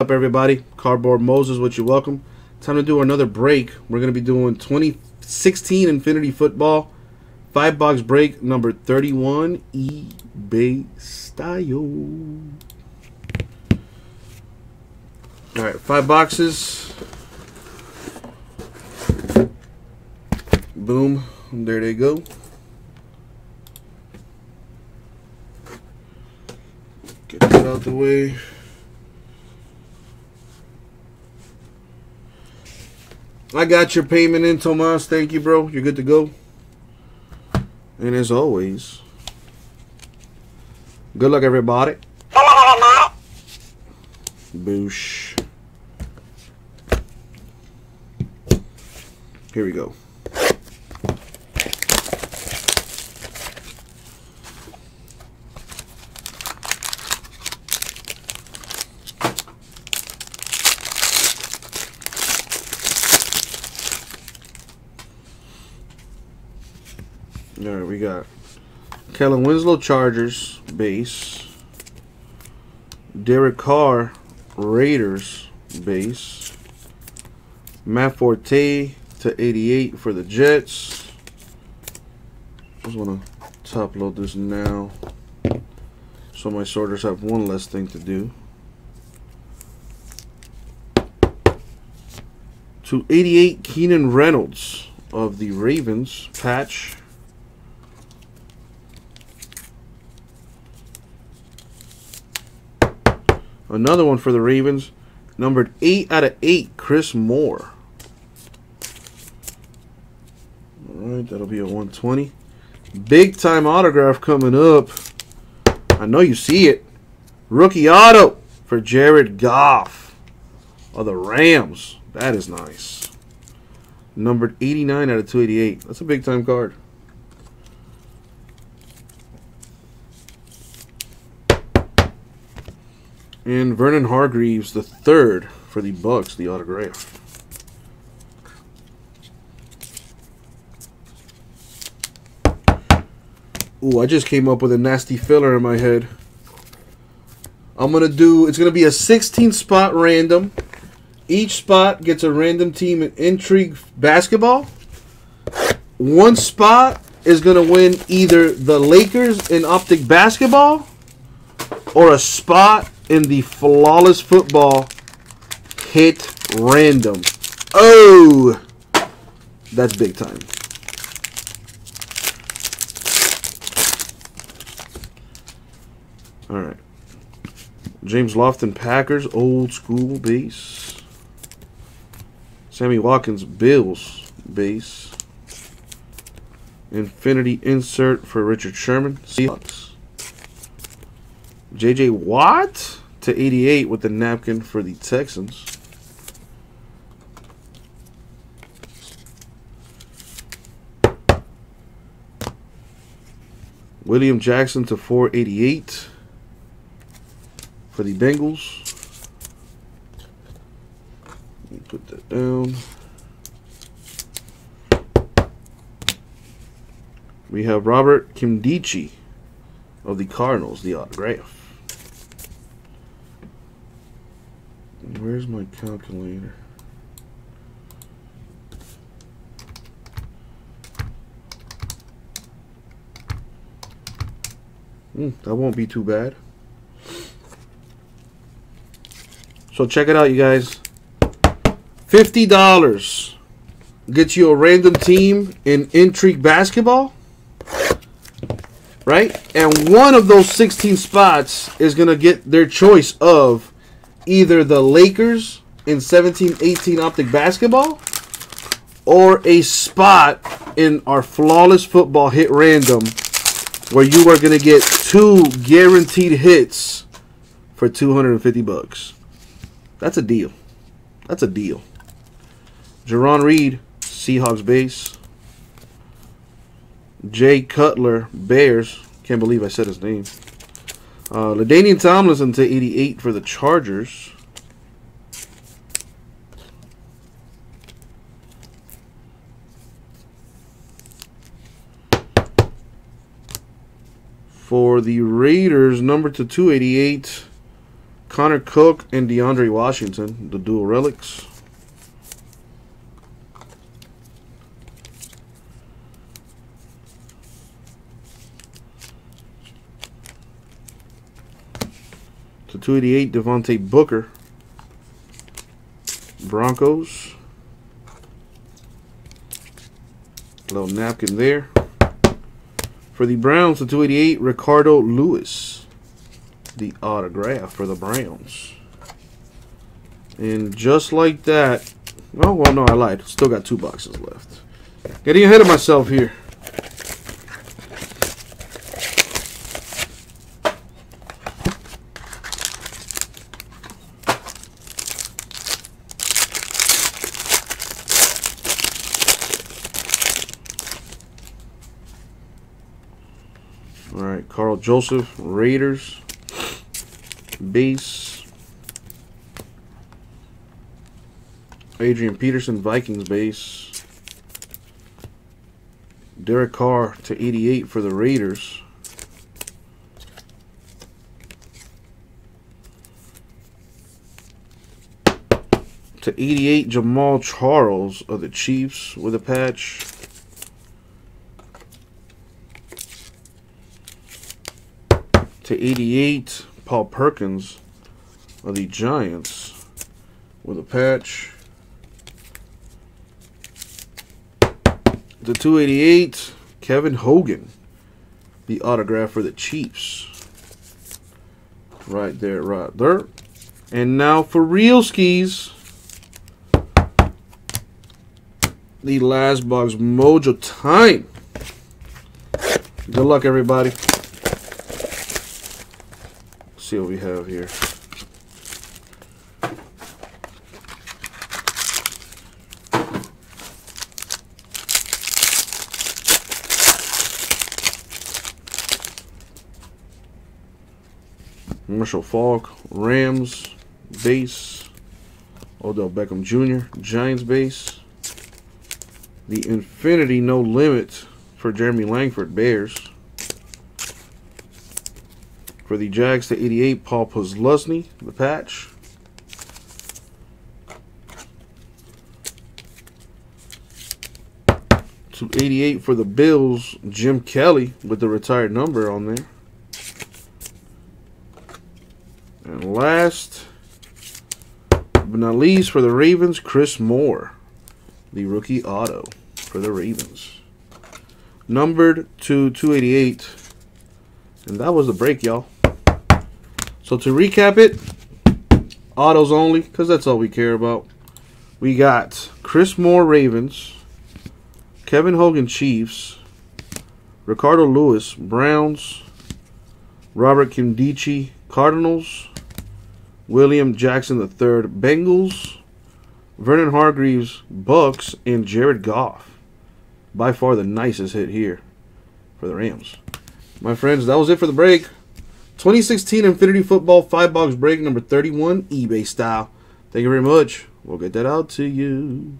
Up everybody, Cardboard Moses with you. Welcome. Time to do another break. We're going to be doing 2016 Infinity Football 5-box break number 31 eBay style. All right, 5 boxes. Boom, there they go. Get that out the way. I got your payment in, Tomas. Thank you, bro. You're good to go. And as always, good luck, everybody. Boosh. Here we go. All right, we got Kellen Winslow, Chargers, base. Derek Carr, Raiders, base. Matt Forte /88 for the Jets. I just want to top load this now so my sorters have one less thing to do. /88 Keenan Reynolds of the Ravens, patch. Another one for the Ravens, numbered 8/8, Chris Moore. All right, that'll be a 120. Big time autograph coming up. I know you see it. Rookie auto for Jared Goff of the Rams. That is nice. Numbered 89/288. That's a big time card. And Vernon Hargreaves III for the Bucks, the autograph. Ooh, I just came up with a nasty filler in my head. I'm going to do, it's going to be a 16-spot random. Each spot gets a random team in Intrigue Basketball. One spot is going to win either the Lakers in Optic Basketball or a spot in the Flawless Football hit random. Oh, that's big time. All right. James Lofton, Packers, old school base. Sammy Watkins, Bills, base. Infinity insert for Richard Sherman, Seahawks. J.J. Watt /88 with the napkin for the Texans. William Jackson /488 for the Bengals. Let me put that down. We have Robert Nkemdiche of the Cardinals, the autograph. Where's my calculator? That won't be too bad. So check it out, you guys. $50 gets you a random team in Intrigue Basketball, right? And one of those 16 spots is going to get their choice of either the Lakers in 17-18 Optic Basketball or a spot in our Flawless Football hit random where you are going to get 2 guaranteed hits for 250 bucks. That's a deal. That's a deal. Jerron Reed, Seahawks base. Jay Cutler, Bears. Can't believe I said his name. LaDainian Tomlinson /88 for the Chargers. For the Raiders, numbered /288, Connor Cook and DeAndre Washington, the dual relics. To 288, Devontae Booker, Broncos. Little napkin there. For the Browns, to 288, Ricardo Lewis, the autograph for the Browns. And just like that, oh, well, no, I lied. Still got two boxes left. Getting ahead of myself here. All right, Carl Joseph, Raiders, base. Adrian Peterson, Vikings, base. Derek Carr to 88 for the Raiders. To 88, Jamal Charles of the Chiefs with a patch. To 88, Paul Perkins of the Giants with a patch. To 288, Kevin Hogan, the autograph for the Chiefs. Right there, right there. And now for real skis, the last box, Mojo time. Good luck, everybody. See what we have here. Marshall Faulk, Rams, base. Odell Beckham Jr., Giants, base. The Infinity No Limit for Jeremy Langford, Bears. For the Jags, to 88, Paul Posluszny, the patch. To 88 for the Bills, Jim Kelly with the retired number on there. And last but not least, for the Ravens, Chris Moore, the rookie auto for the Ravens. Numbered to 288. And that was the break, y'all. So to recap it, autos only, because that's all we care about. We got Chris Moore, Ravens; Kevin Hogan, Chiefs; Ricardo Lewis, Browns; Robert Nkemdiche, Cardinals; William Jackson III, Bengals; Vernon Hargreaves, Bucks; and Jared Goff. By far the nicest hit here for the Rams. My friends, that was it for the break. 2016 Infinity Football 5-box break number 31, eBay style. Thank you very much. We'll get that out to you.